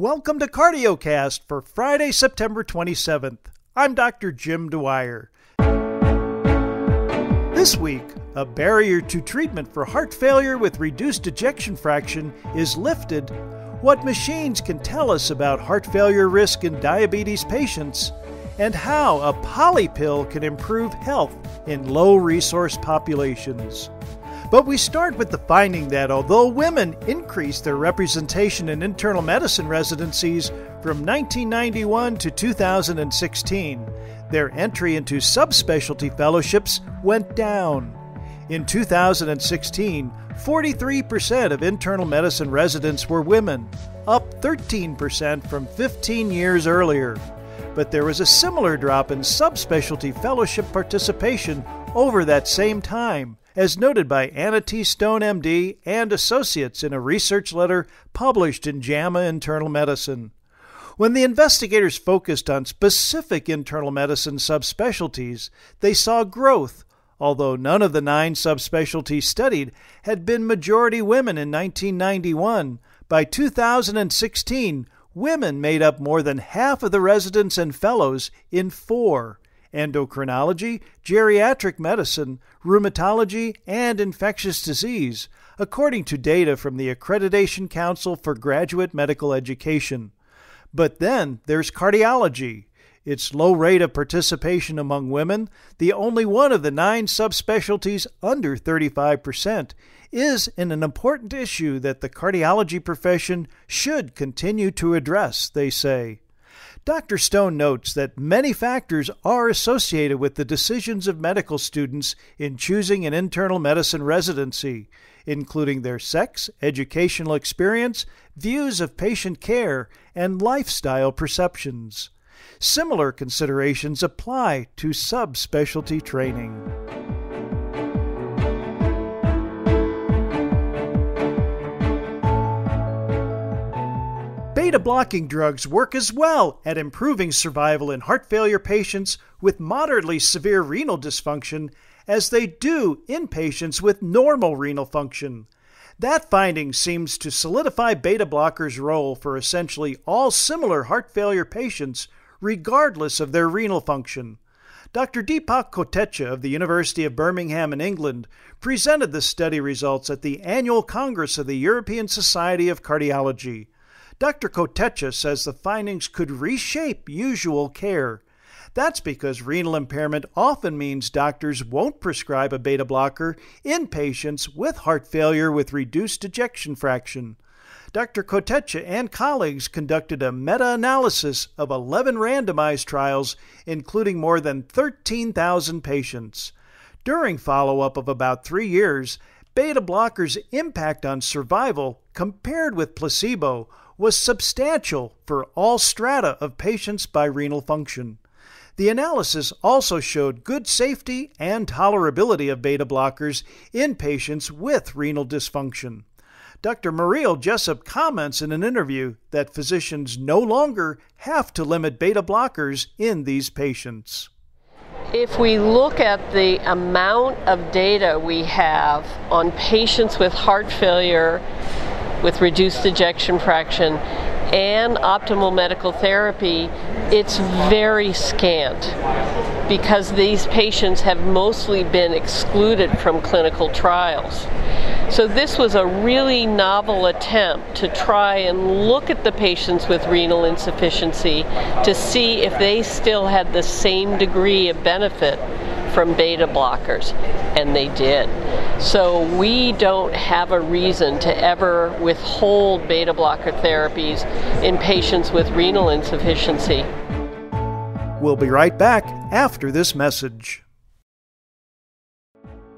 Welcome to CardioCast for Friday, September 27th. I'm Dr. Jim Dwyer. This week, a barrier to treatment for heart failure with reduced ejection fraction is lifted, what machines can tell us about heart failure risk in diabetes patients, and how a polypill can improve health in low-resource populations. But we start with the finding that although women increased their representation in internal medicine residencies from 1991 to 2016, their entry into subspecialty fellowships went down. In 2016, 43% of internal medicine residents were women, up 13% from 15 years earlier. But there was a similar drop in subspecialty fellowship participation over that same time, as noted by Anna T. Stone, MD, and associates in a research letter published in JAMA Internal Medicine. When the investigators focused on specific internal medicine subspecialties, they saw growth, although none of the 9 subspecialties studied had been majority women in 1991. By 2016, women made up more than half of the residents and fellows in 4. Endocrinology, geriatric medicine, rheumatology, and infectious disease, according to data from the Accreditation Council for Graduate Medical Education. But then there's cardiology. Its low rate of participation among women, the only one of the 9 subspecialties under 35%, is an important issue that the cardiology profession should continue to address, they say. Dr. Stone notes that many factors are associated with the decisions of medical students in choosing an internal medicine residency, including their sex, educational experience, views of patient care, and lifestyle perceptions. Similar considerations apply to subspecialty training. Beta-blocking drugs work as well at improving survival in heart failure patients with moderately severe renal dysfunction as they do in patients with normal renal function. That finding seems to solidify beta-blockers' role for essentially all similar heart failure patients, regardless of their renal function. Dr. Deepak Kotecha of the University of Birmingham in England presented the study results at the annual Congress of the European Society of Cardiology. Dr. Kotecha says the findings could reshape usual care. That's because renal impairment often means doctors won't prescribe a beta blocker in patients with heart failure with reduced ejection fraction. Dr. Kotecha and colleagues conducted a meta-analysis of 11 randomized trials, including more than 13,000 patients. During follow-up of about 3 years, beta blockers' impact on survival compared with placebo was substantial for all strata of patients by renal function. The analysis also showed good safety and tolerability of beta blockers in patients with renal dysfunction. Dr. Mariel Jessup comments in an interview that physicians no longer have to limit beta blockers in these patients. If we look at the amount of data we have on patients with heart failure with reduced ejection fraction and optimal medical therapy, it's very scant because these patients have mostly been excluded from clinical trials. So this was a really novel attempt to try and look at the patients with renal insufficiency to see if they still had the same degree of benefit from beta blockers, and they did. So we don't have a reason to ever withhold beta blocker therapies in patients with renal insufficiency. We'll be right back after this message.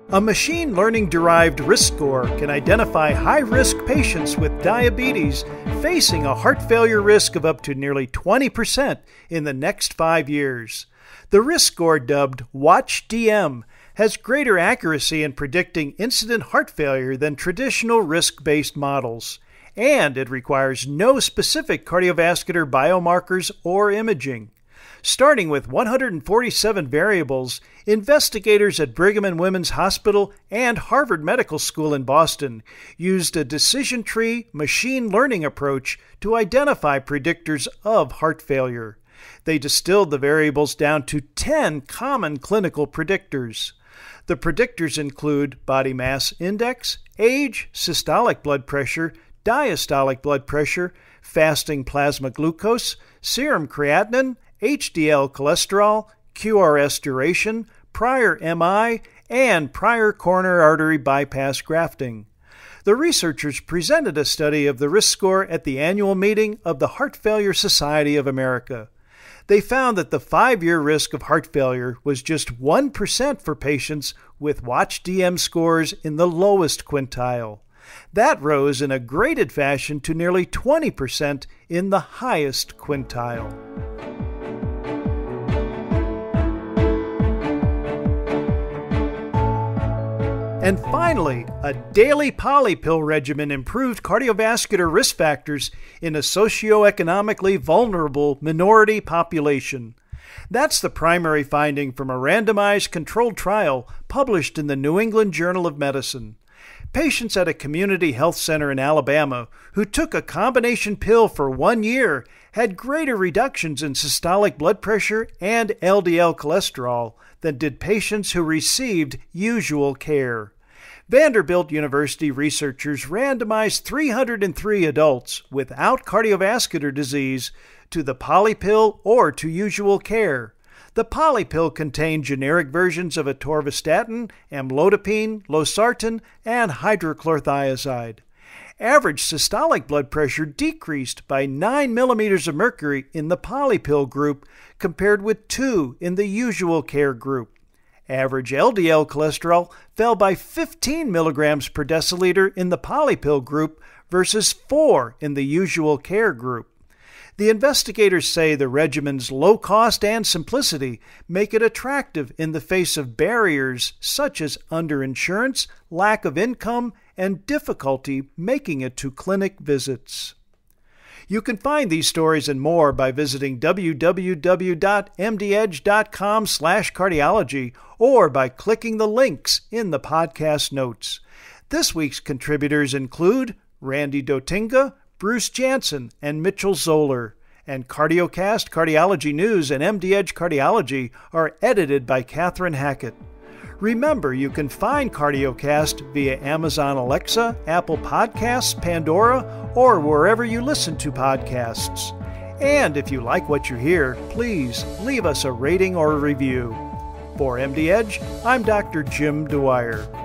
A machine learning-derived risk score can identify high-risk patients with diabetes facing a heart failure risk of up to nearly 20% in the next 5 years. The risk score, dubbed WATCH-DM, has greater accuracy in predicting incident heart failure than traditional risk-based models, and it requires no specific cardiovascular biomarkers or imaging. Starting with 147 variables, investigators at Brigham and Women's Hospital and Harvard Medical School in Boston used a decision tree machine learning approach to identify predictors of heart failure. They distilled the variables down to 10 common clinical predictors. The predictors include body mass index, age, systolic blood pressure, diastolic blood pressure, fasting plasma glucose, serum creatinine, HDL cholesterol, QRS duration, prior MI, and prior coronary artery bypass grafting. The researchers presented a study of the risk score at the annual meeting of the Heart Failure Society of America. They found that the 5-year risk of heart failure was just 1% for patients with WATCH-DM scores in the lowest quintile. That rose in a graded fashion to nearly 20% in the highest quintile. And finally, a daily polypill regimen improved cardiovascular risk factors in a socioeconomically vulnerable minority population. That's the primary finding from a randomized controlled trial published in the New England Journal of Medicine. Patients at a community health center in Alabama who took a combination pill for 1 year had greater reductions in systolic blood pressure and LDL cholesterol than did patients who received usual care. Vanderbilt University researchers randomized 303 adults without cardiovascular disease to the polypill or to usual care. The polypill contained generic versions of atorvastatin, amlodipine, losartan, and hydrochlorothiazide. Average systolic blood pressure decreased by 9 millimeters of mercury in the polypill group compared with 2 in the usual care group. Average LDL cholesterol fell by 15 milligrams per deciliter in the polypill group versus 4 in the usual care group. The investigators say the regimen's low cost and simplicity make it attractive in the face of barriers such as underinsurance, lack of income, and difficulty making it to clinic visits. You can find these stories and more by visiting www.mdedge.com/cardiology or by clicking the links in the podcast notes. This week's contributors include Randy Dotinga, Bruce Jansen, and Mitchell Zoller. And CardioCast, Cardiology News, and MDEdge Cardiology are edited by Catherine Hackett. Remember, you can find CardioCast via Amazon Alexa, Apple Podcasts, Pandora, or wherever you listen to podcasts. And if you like what you hear, please leave us a rating or a review. For MDEdge, I'm Dr. Jim Dwyer.